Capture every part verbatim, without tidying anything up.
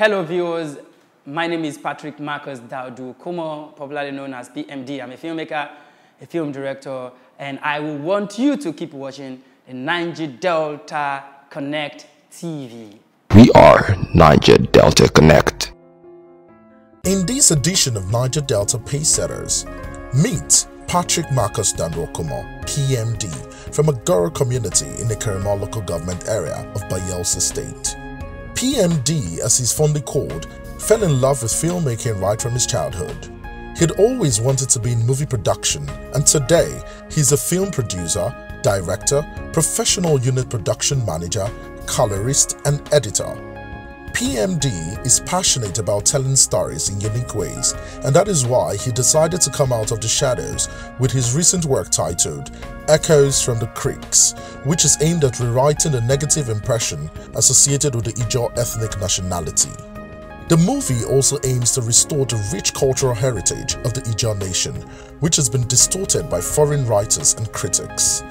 Hello viewers, my name is Patrick Marcus Danduokumor, popularly known as P M D. I'm a filmmaker, a film director, and I will want you to keep watching the Niger Delta Connect T V. We are Niger Delta Connect. In this edition of Niger Delta Pacesetters, meet Patrick Marcus Danduokumor, P M D, from Agoro community in the Ekeremor local government area of Bayelsa State. P M D, as he's fondly called, fell in love with filmmaking right from his childhood. He'd always wanted to be in movie production, and today he's a film producer, director, professional unit production manager, colorist, and editor. P M D is passionate about telling stories in unique ways, and that is why he decided to come out of the shadows with his recent work titled Echoes from the Creeks, which is aimed at rewriting the negative impression associated with the Ijaw ethnic nationality. The movie also aims to restore the rich cultural heritage of the Ijaw nation, which has been distorted by foreign writers and critics.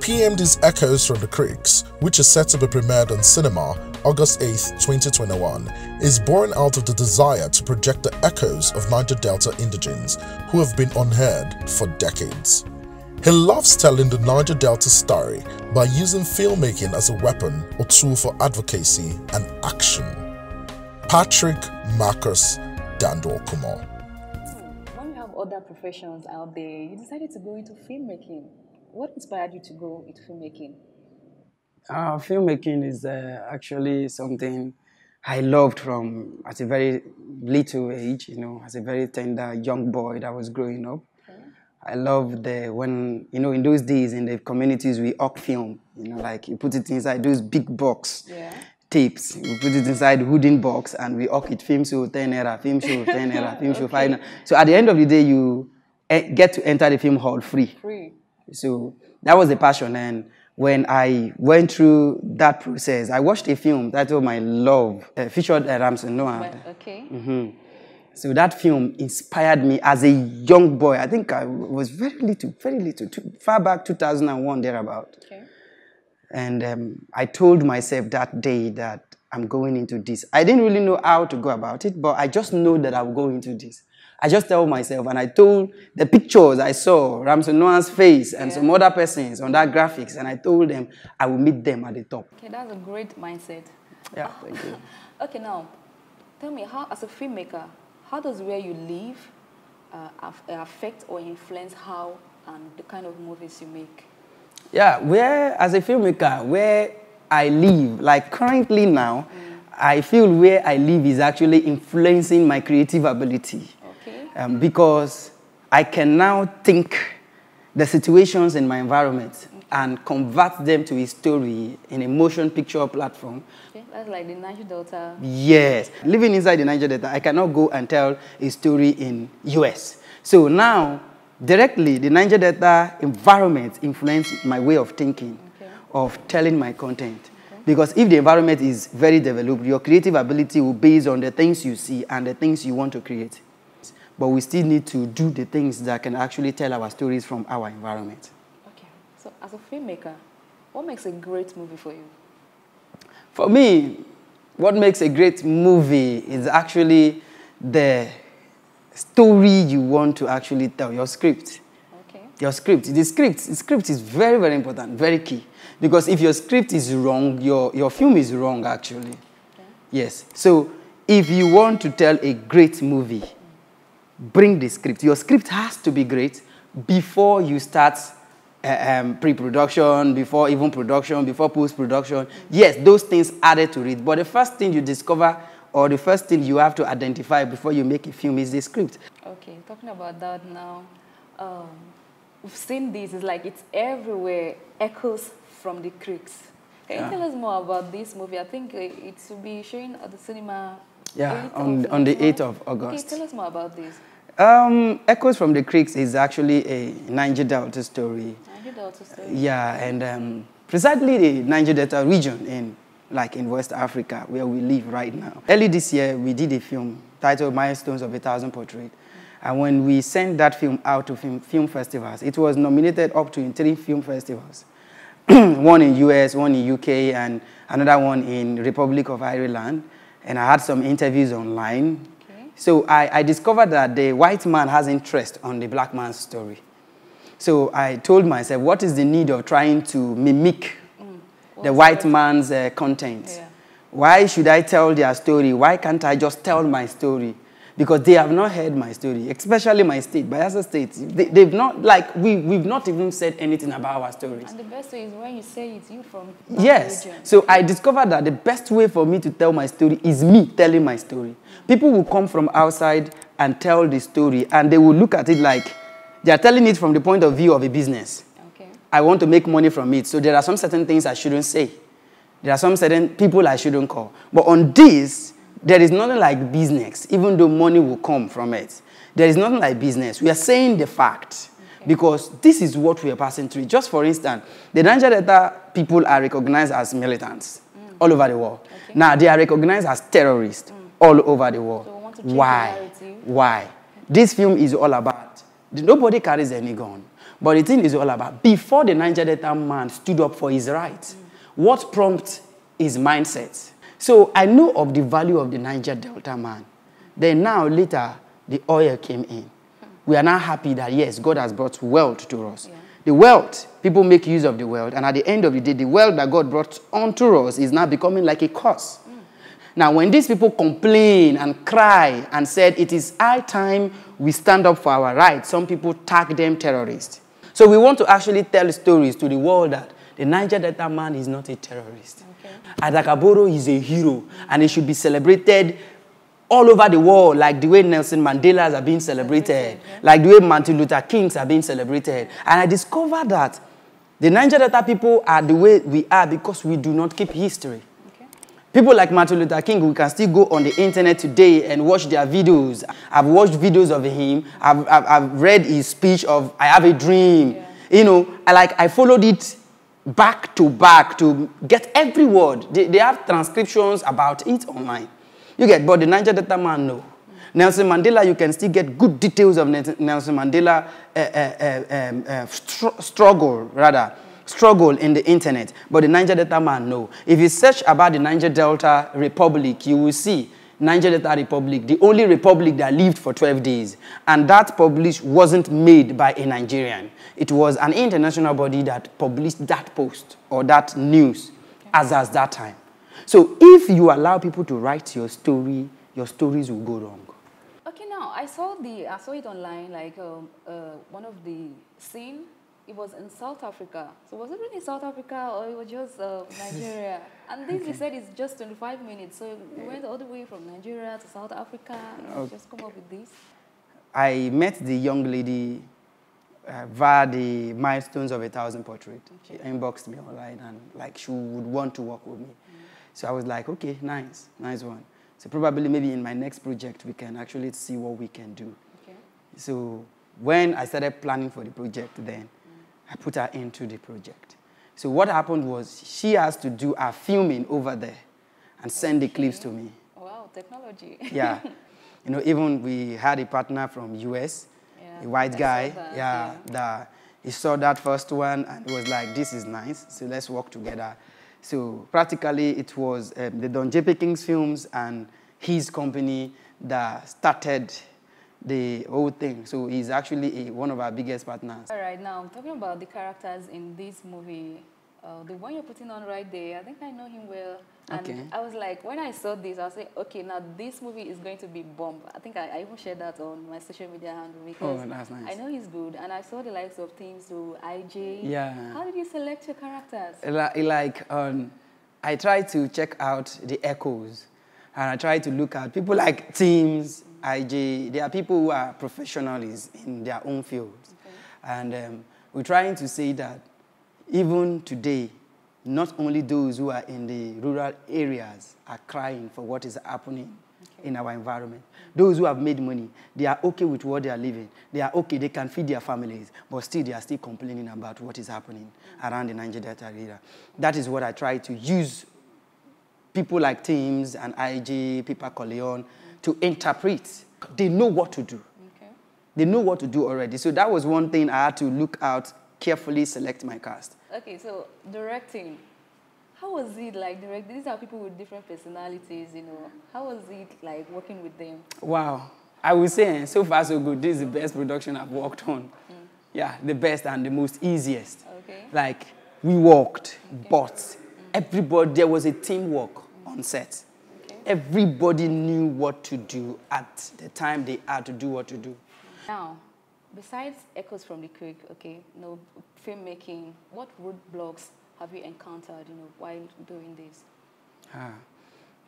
P M D's Echoes from the Creeks, which is set to be premiered on cinema August eighth, twenty twenty-one, is born out of the desire to project the echoes of Niger Delta indigenes who have been unheard for decades. He loves telling the Niger Delta story by using filmmaking as a weapon or tool for advocacy and action. Patrick Marcus Danduokumor. When you have other professions out there, you decided to go into filmmaking. What inspired you to go into filmmaking? Uh, filmmaking is uh, actually something I loved from at a very little age, you know, as a very tender young boy that was growing up. Okay. I loved uh, when, you know, in those days in the communities we hawk film, you know, like you put it inside those big box yeah. tapes, you put it inside wooden box and we hawk it, film show ten naira, film show ten naira, film show okay. five naira. So at the end of the day, you get to enter the film hall free. Free. So that was the passion, and when I went through that process, I watched a film titled My Love, uh, featured uh, Ramson Noah. Well, okay. Mm-hmm. So that film inspired me as a young boy. I think I was very little, very little, too, far back two thousand and one, thereabout. Okay. And um, I told myself that day that I'm going into this. I didn't really know how to go about it, but I just know that I'll go into this. I just tell myself, and I told the pictures I saw, Ramson Noah's face and yeah. some other persons on that graphics, and I told them I will meet them at the top. Okay, that's a great mindset. Yeah, oh. Thank you. Okay, now, tell me, how, as a filmmaker, how does where you live uh, affect or influence how and the kind of movies you make? Yeah, where, as a filmmaker, where I live, like currently now, mm. I feel where I live is actually influencing my creative ability. Um, because I can now think the situations in my environment okay. and convert them to a story in a motion picture platform. Okay. That's like the Niger Delta. Yes. Living inside the Niger Delta, I cannot go and tell a story in U S. So now, directly, the Niger Delta environment influenced my way of thinking, okay. of telling my content. Okay. Because if the environment is very developed, your creative ability will be based on the things you see and the things you want to create. But we still need to do the things that can actually tell our stories from our environment. Okay. So as a filmmaker, what makes a great movie for you? For me, what makes a great movie is actually the story you want to actually tell, your script. Okay. Your script. The script, the script is very, very important, very key. Because if your script is wrong, your, your film is wrong, actually. Okay. Yes. So if you want to tell a great movie, bring the script. Your script has to be great before you start uh, um, pre-production, before even production, before post-production. Yes, those things added to it. But the first thing you discover or the first thing you have to identify before you make a film is the script. Okay, talking about that now, um, we've seen this. It's like it's everywhere, Echoes from the Creeks. Can yeah. you tell us more about this movie? I think it will be showing at the cinema. Yeah, on, on the eighth of August. Okay, tell us more about this. Um, Echoes from the Creeks is actually a Niger Delta story. Niger Delta story. Uh, yeah, and um, precisely the Niger Delta region in, like in West Africa, where we live right now. Early this year, we did a film titled Milestones of a Thousand Portraits. Mm-hmm. And when we sent that film out to film, film festivals, it was nominated up to in three film festivals. one in U S, one in U K, and another one in Republic of Ireland. and I had some interviews online. Okay. So I, I discovered that the white man has interest on the black man's story. So I told myself, what is the need of trying to mimic mm. the white man's uh, content? Yeah. Why should I tell their story? Why can't I just tell my story? Because they have not heard my story, especially my state, Bayelsa State. They, they've not, like, we, we've not even said anything about our stories. And the best way is when you say it's you from that yes. region. So I discovered that the best way for me to tell my story is me telling my story. People will come from outside and tell the story, and they will look at it like they are telling it from the point of view of a business. Okay. I want to make money from it, so there are some certain things I shouldn't say. There are some certain people I shouldn't call. But on this, there is nothing like business, even though money will come from it. There is nothing like business. We are saying the fact, okay, because this is what we are passing through. Just for instance, the Niger Delta people are recognized as militants mm. all over the world. Okay. Now, they are recognized as terrorists mm. all over the world. So we want to change Why? Why? Okay. This film is all about, nobody carries any gun, but the thing is all about, before the Niger Delta man stood up for his rights, mm. what prompted his mindset? So I know of the value of the Niger Delta man. Then now, later, the oil came in. We are now happy that, yes, God has brought wealth to us. Yeah. The wealth, people make use of the wealth. And at the end of the day, the wealth that God brought onto us is now becoming like a curse. Mm. Now, when these people complain and cry and said, it is high time we stand up for our rights, some people tag them terrorists. So we want to actually tell stories to the world that the Niger Delta man is not a terrorist. Okay. Agoro is a hero, and it should be celebrated all over the world, like the way Nelson Mandela's are being celebrated, okay, like the way Martin Luther King's are being celebrated. And I discovered that the Niger Delta people are the way we are because we do not keep history. Okay. People like Martin Luther King, we can still go on the internet today and watch their videos. I've watched videos of him. I've, I've, I've read his speech of, I have a dream. Yeah. You know, I, like, I followed it back to back to get every word. They, they have transcriptions about it online. You get, but the Niger Delta man, no. Nelson Mandela, you can still get good details of Nelson Mandela uh, uh, um, uh, str struggle, rather, struggle in the internet. But the Niger Delta man, no. If you search about the Niger Delta Republic, you will see Niger Delta Republic, the only republic that lived for twelve days. And that publish wasn't made by a Nigerian. It was an international body that published that post or that news okay. as at that time. So if you allow people to write your story, your stories will go wrong. Okay, now, I saw, the, I saw it online, like um, uh, one of the scene, it was in South Africa. So was it really in South Africa or it was just uh, Nigeria? And this, okay. he said, is just twenty-five minutes. So we went all the way from Nigeria to South Africa and okay. just come up with this. I met the young lady uh, via the Milestones of a Thousand Portraits. Okay. She inboxed me online and like she would want to work with me. Mm. So I was like, okay, nice, nice one. So probably maybe in my next project, we can actually see what we can do. Okay. So when I started planning for the project then, I put her into the project. So what happened was she has to do her filming over there and send the clips to me. Wow, technology. Yeah. You know, even we had a partner from U S, yeah, a white guy. That, yeah, yeah. That, he saw that first one and was like, this is nice. So let's work together. So practically it was um, the Don J P King's films and his company that started the whole thing. So he's actually a, one of our biggest partners. All right, now I'm talking about the characters in this movie. Uh, the one you're putting on right there, I think I know him well. And okay. I was like, when I saw this, I was like, okay, now this movie is going to be bomb. I think I, I even shared that on my social media handle because oh, that's nice. I know he's good. And I saw the likes of Teams, so I J. Yeah. How did you select your characters? Like, um, I tried to check out the echoes. And I tried to look at people like Teams, I J, there are people who are professionals in their own fields. Okay. And um, we're trying to say that even today, not only those who are in the rural areas are crying for what is happening okay. in our environment. Those who have made money, they are okay with what they are living. They are okay, they can feed their families, but still they are still complaining about what is happening mm-hmm. around the Niger Delta area. That is what I try to use people like Teams and I J, Pippa Koleon, to interpret. They know what to do. Okay. They know what to do already. So that was one thing I had to look out, carefully select my cast. Okay, so directing. How was it like, direct? These are people with different personalities, you know. How was it like working with them? Wow. I would say, so far so good. This is the best production I've worked on. Mm. Yeah, the best and the most easiest. Okay. Like, we worked, okay. but mm. everybody, there was a teamwork mm. on set. Okay. Everybody knew what to do at the time they had to do what to do. Now, besides Echoes from the Creek, okay, you know, filmmaking, what roadblocks have you encountered, you know, while doing this? Ah,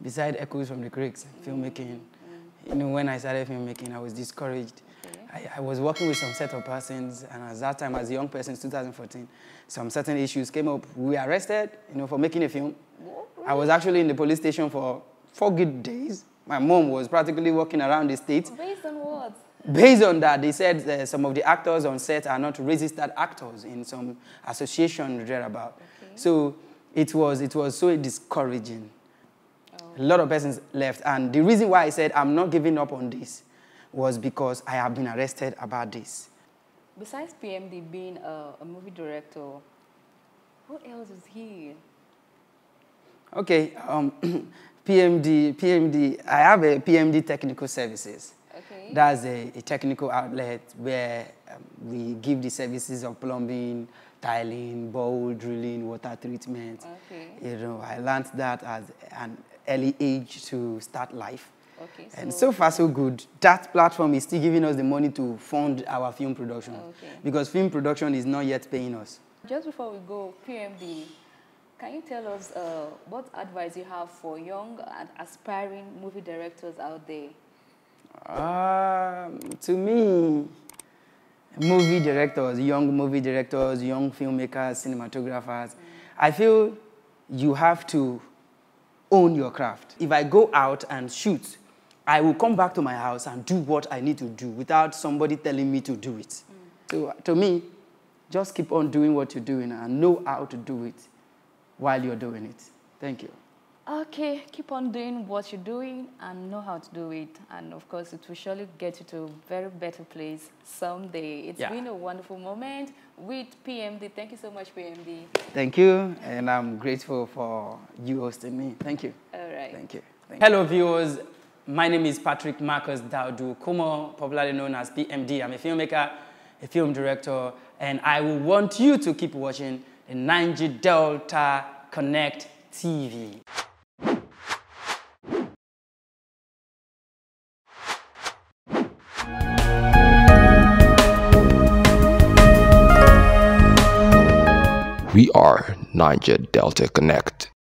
besides Echoes from the Creeks, mm. filmmaking, mm. you know, when I started filmmaking, I was discouraged. Okay. I, I was working with some set of persons, and at that time, as a young person, two thousand fourteen, some certain issues came up. We were arrested, you know, for making a film. What? Really? I was actually in the police station for four good days. My mom was practically walking around the state. Based on what? Based on that, they said that some of the actors on set are not registered actors in some association thereabout. Okay. So it was, it was so discouraging. Oh. A lot of persons left. And the reason why I said I'm not giving up on this was because I have been arrested about this. Besides P M D being a, a movie director, what else is he? Okay, um, P M D, P M D, I have a P M D technical services. Okay. That's a, a technical outlet where um, we give the services of plumbing, tiling, borehole drilling, water treatment. Okay. You know, I learned that at an early age to start life. Okay, so and so far, so good. That platform is still giving us the money to fund our film production. Okay. Because film production is not yet paying us. Just before we go, P M D, can you tell us uh, what advice you have for young and aspiring movie directors out there? Uh, to me, movie directors, young movie directors, young filmmakers, cinematographers, mm. I feel you have to own your craft. If I go out and shoot, I will come back to my house and do what I need to do without somebody telling me to do it. Mm. So to me, just keep on doing what you're doing and know how to do it while you're doing it. Thank you. Okay, keep on doing what you're doing and know how to do it. And of course, it will surely get you to a very better place someday. It's yeah. been a wonderful moment with P M D. Thank you so much, P M D. Thank you, and I'm grateful for you hosting me. Thank you. All right. Thank you. Thank Hello, you. viewers. My name is Patrick Marcus Danduokumor, popularly known as P M D. I'm a filmmaker, a film director, and I will want you to keep watching the Niger Delta Connect T V. We are Niger Delta Connect.